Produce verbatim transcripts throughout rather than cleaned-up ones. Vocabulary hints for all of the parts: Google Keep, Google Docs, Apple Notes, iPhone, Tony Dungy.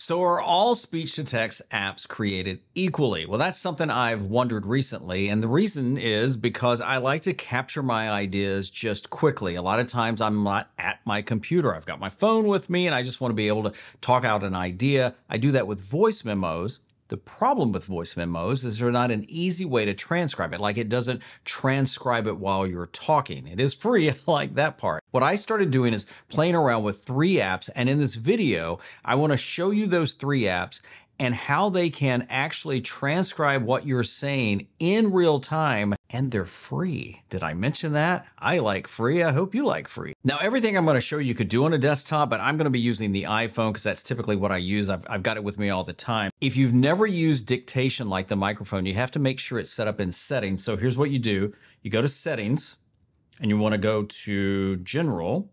So are all speech-to-text apps created equally? Well, that's something I've wondered recently, and the reason is because I like to capture my ideas just quickly. A lot of times I'm not at my computer. I've got my phone with me, and I just want to be able to talk out an idea. I do that with voice memos. The problem with voice memos is they're not an easy way to transcribe it. Like, it doesn't transcribe it while you're talking. It is free, I like that part. What I started doing is playing around with three apps, and in this video, I want to show you those three apps and how they can actually transcribe what you're saying in real time, and they're free. Did I mention that? I like free, I hope you like free. Now, everything I'm gonna show you could do on a desktop, but I'm gonna be using the iPhone because that's typically what I use. I've, I've got it with me all the time. If you've never used dictation like the microphone, you have to make sure it's set up in settings. So here's what you do. You go to settings, and you wanna go to general,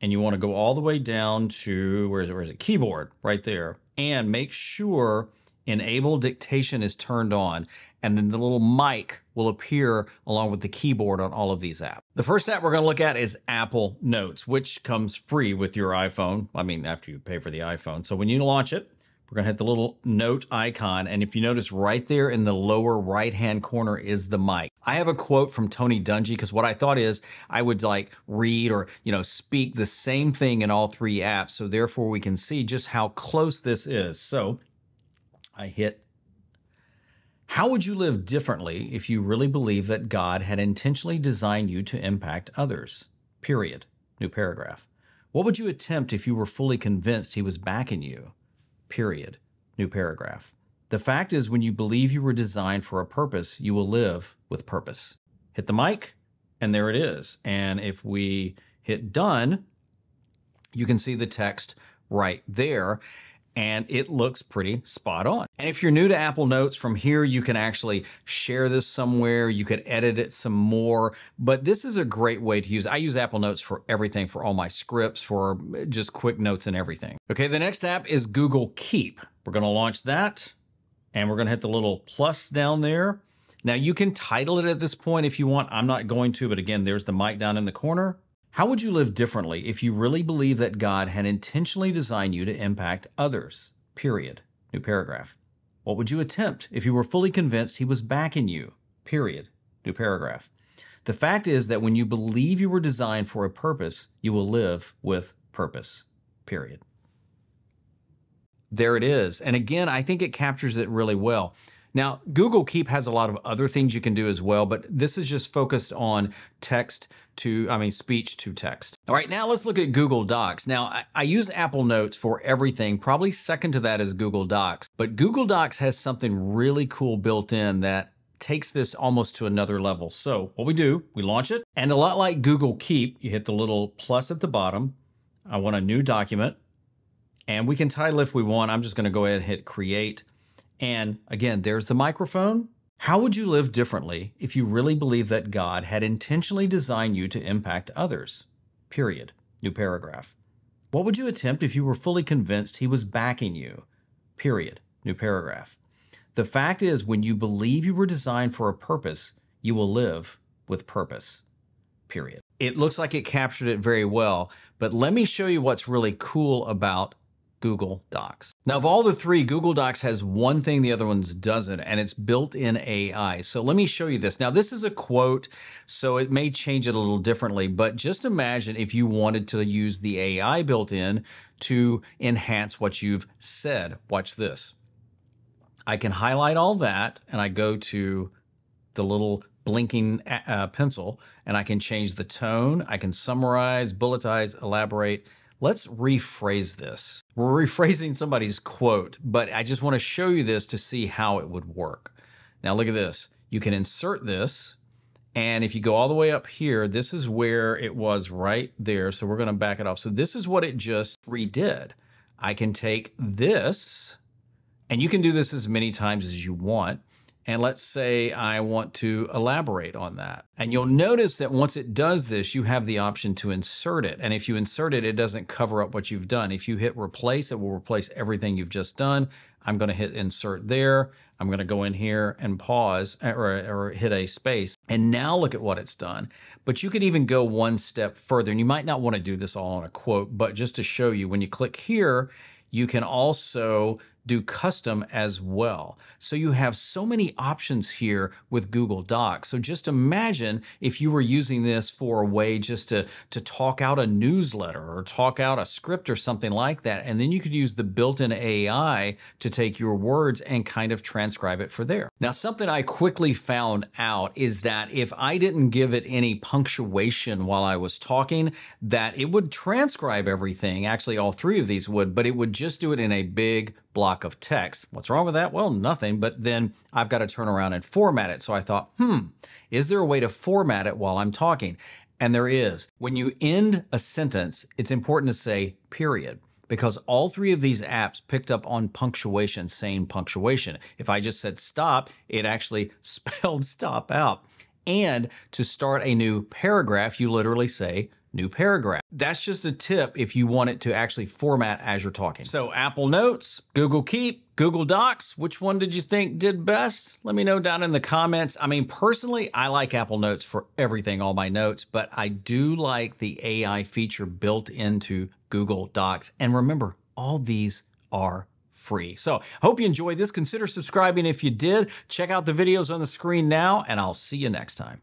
and you wanna go all the way down to, where is it, where is it? Keyboard, right there. And make sure enable dictation is turned on, and then the little mic will appear along with the keyboard on all of these apps. The first app we're gonna look at is Apple Notes, which comes free with your iPhone. I mean, after you pay for the iPhone. So when you launch it, we're gonna hit the little note icon, and if you notice right there in the lower right-hand corner is the mic. I have a quote from Tony Dungy, because what I thought is I would like read or, you know, speak the same thing in all three apps, so therefore we can see just how close this is. So I hit, how would you live differently if you really believe that God had intentionally designed you to impact others? Period. New paragraph. What would you attempt if you were fully convinced he was backing you? Period. New paragraph. The fact is, when you believe you were designed for a purpose, you will live with purpose. Hit the mic, and there it is. And if we hit done, you can see the text right there, and it looks pretty spot on. And if you're new to Apple Notes, from here you can actually share this somewhere, you could edit it some more, but this is a great way to use it. I use Apple Notes for everything, for all my scripts, for just quick notes and everything. Okay, the next app is Google Keep. We're gonna launch that, and we're gonna hit the little plus down there. Now, you can title it at this point if you want. I'm not going to, but again, there's the mic down in the corner. How would you live differently if you really believe that God had intentionally designed you to impact others? Period. New paragraph. What would you attempt if you were fully convinced he was backing you? Period. New paragraph. The fact is that when you believe you were designed for a purpose, you will live with purpose. Period. There it is. And again, I think it captures it really well. Now, Google Keep has a lot of other things you can do as well, but this is just focused on text to, I mean, speech to text. All right, now let's look at Google Docs. Now, I, I use Apple Notes for everything. Probably second to that is Google Docs, but Google Docs has something really cool built in that takes this almost to another level. So what we do, we launch it, and a lot like Google Keep, you hit the little plus at the bottom. I want a new document, and we can title if we want. I'm just gonna go ahead and hit create. And again, there's the microphone. How would you live differently if you really believe that God had intentionally designed you to impact others? Period. New paragraph. What would you attempt if you were fully convinced he was backing you? Period. New paragraph. The fact is, when you believe you were designed for a purpose, you will live with purpose. Period. It looks like it captured it very well, but let me show you what's really cool about Google Docs. Now, of all the three, Google Docs has one thing the other ones doesn't, and it's built-in A I. So let me show you this. Now, this is a quote, so it may change it a little differently, but just imagine if you wanted to use the A I built-in to enhance what you've said. Watch this. I can highlight all that, and I go to the little blinking uh, pencil, and I can change the tone. I can summarize, bulletize, elaborate. Let's rephrase this. We're rephrasing somebody's quote, but I just want to show you this to see how it would work. Now look at this. You can insert this, and if you go all the way up here, this is where it was right there, so we're going to back it off. So this is what it just redid. I can take this, and you can do this as many times as you want, and let's say I want to elaborate on that. And you'll notice that once it does this, you have the option to insert it. And if you insert it, it doesn't cover up what you've done. If you hit replace, it will replace everything you've just done. I'm gonna hit insert there. I'm gonna go in here and pause or, or hit a space. And now look at what it's done. But you could even go one step further. And you might not wanna do this all on a quote, but just to show you, when you click here, You can also do custom as well. So you have so many options here with Google Docs. So just imagine if you were using this for a way just to, to talk out a newsletter or talk out a script or something like that. And then you could use the built-in A I to take your words and kind of transcribe it for there. Now, something I quickly found out is that if I didn't give it any punctuation while I was talking, that it would transcribe everything. Actually, all three of these would, but it would just do it in a big block of text. What's wrong with that? Well, nothing, but then I've got to turn around and format it. So I thought, hmm, is there a way to format it while I'm talking? And there is. When you end a sentence, it's important to say period, because all three of these apps picked up on punctuation, saying punctuation. If I just said stop, it actually spelled stop out. And to start a new paragraph, you literally say new paragraph. That's just a tip if you want it to actually format as you're talking. So Apple Notes, Google Keep, Google Docs, which one did you think did best? Let me know down in the comments. I mean, personally, I like Apple Notes for everything, all my notes, but I do like the A I feature built into Google Docs. And remember, all these are free. So hope you enjoyed this. Consider subscribing if you did. Check out the videos on the screen now, and I'll see you next time.